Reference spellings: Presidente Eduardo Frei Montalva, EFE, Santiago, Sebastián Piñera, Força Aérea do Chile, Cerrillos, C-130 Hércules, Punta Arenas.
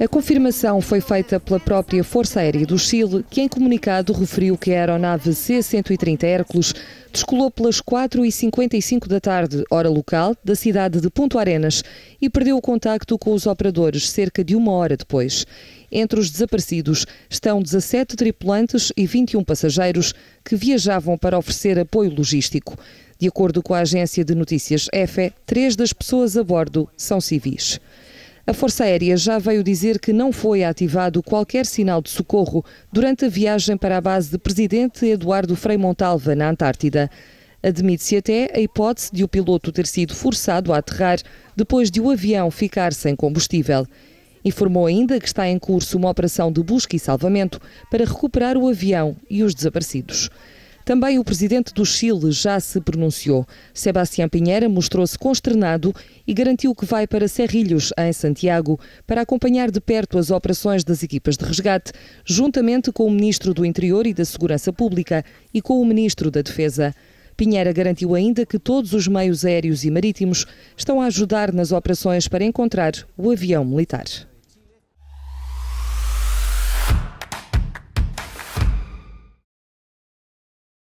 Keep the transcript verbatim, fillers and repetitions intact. A confirmação foi feita pela própria Força Aérea do Chile, que em comunicado referiu que a aeronave C cento e trinta Hércules descolou pelas quatro e cinquenta e cinco da tarde, hora local, da cidade de Punta Arenas e perdeu o contacto com os operadores cerca de uma hora depois. Entre os desaparecidos estão dezassete tripulantes e vinte e um passageiros que viajavam para oferecer apoio logístico. De acordo com a agência de notícias E F E, três das pessoas a bordo são civis. A Força Aérea já veio dizer que não foi ativado qualquer sinal de socorro durante a viagem para a base de Presidente Eduardo Frei Montalva, na Antártida. Admite-se até a hipótese de o piloto ter sido forçado a aterrar depois de o avião ficar sem combustível. Informou ainda que está em curso uma operação de busca e salvamento para recuperar o avião e os desaparecidos. Também o presidente do Chile já se pronunciou. Sebastián Piñera mostrou-se consternado e garantiu que vai para Cerrillos, em Santiago, para acompanhar de perto as operações das equipas de resgate, juntamente com o ministro do Interior e da Segurança Pública e com o ministro da Defesa. Piñera garantiu ainda que todos os meios aéreos e marítimos estão a ajudar nas operações para encontrar o avião militar.